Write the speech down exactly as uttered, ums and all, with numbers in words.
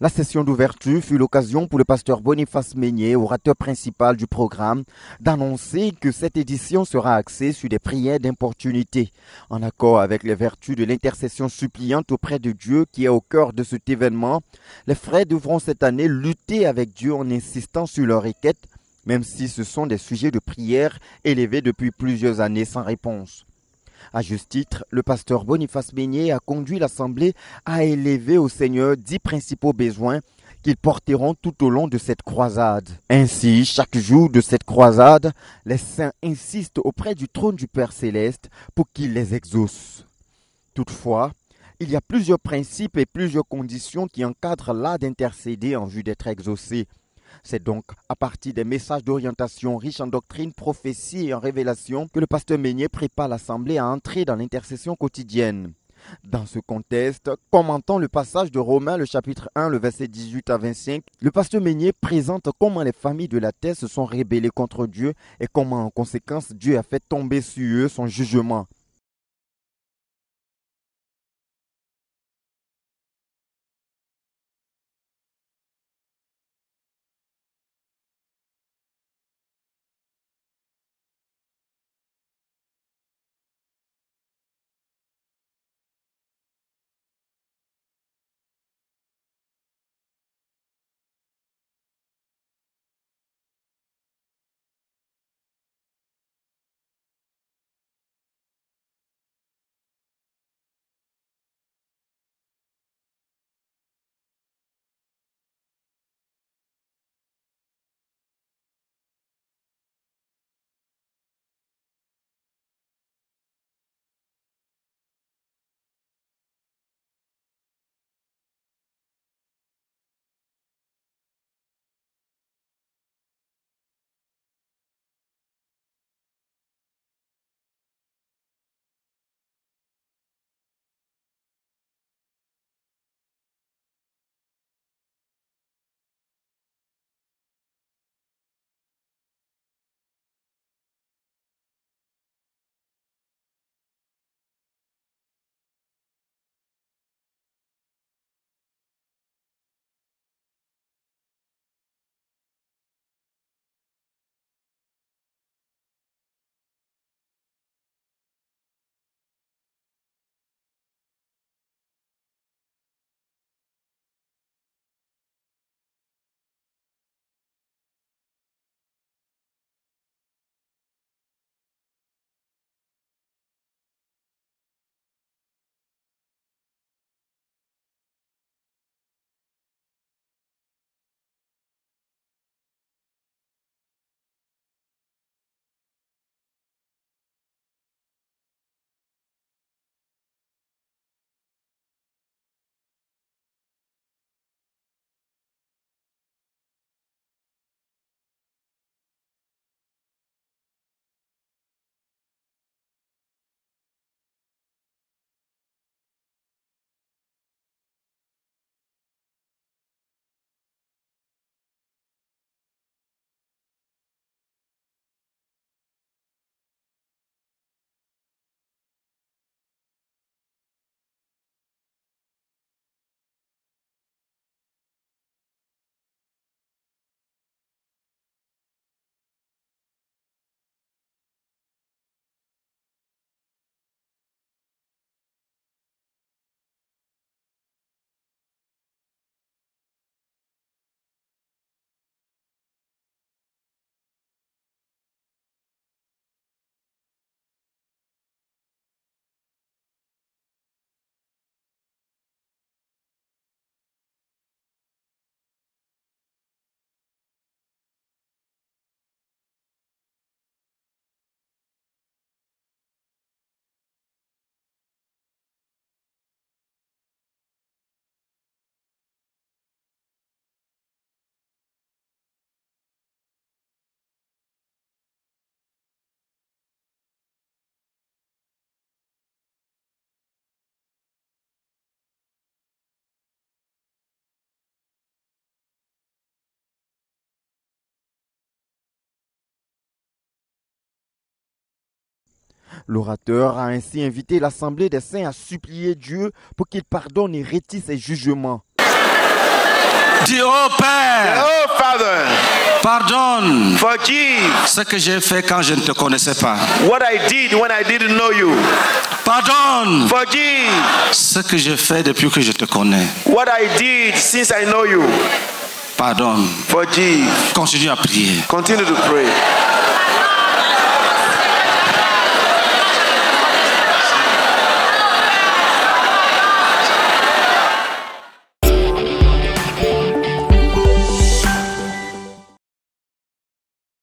La session d'ouverture fut l'occasion pour le pasteur Boniface Meynier, orateur principal du programme, d'annoncer que cette édition sera axée sur des prières d'importunité, en accord avec les vertus de l'intercession suppliante auprès de Dieu qui est au cœur de cet événement. Les frères devront cette année lutter avec Dieu en insistant sur leur requête, même si ce sont des sujets de prière élevés depuis plusieurs années sans réponse. À juste titre, le pasteur Boniface Meynier a conduit l'Assemblée à élever au Seigneur dix principaux besoins qu'ils porteront tout au long de cette croisade. Ainsi, chaque jour de cette croisade, les saints insistent auprès du trône du Père Céleste pour qu'il les exauce. Toutefois, il y a plusieurs principes et plusieurs conditions qui encadrent l'art d'intercéder en vue d'être exaucé. C'est donc à partir des messages d'orientation riches en doctrine, prophétie et en révélation que le pasteur Meynier prépare l'Assemblée à entrer dans l'intercession quotidienne. Dans ce contexte, commentant le passage de Romains, le chapitre un, le verset dix-huit à vingt-cinq, le pasteur Meynier présente comment les familles de la terre se sont rébellées contre Dieu et comment en conséquence Dieu a fait tomber sur eux son jugement. L'orateur a ainsi invité l'Assemblée des saints à supplier Dieu pour qu'il pardonne et rétisse ses jugements. Dis, oh Père, oh Father, pardonne forgive ce que j'ai fait quand je ne te connaissais pas. What I did when I didn't know you. Pardonne forgive ce que j'ai fait depuis que je te connais. What I did since I know you. Pardonne forgive. Continue à prier. Continue to pray.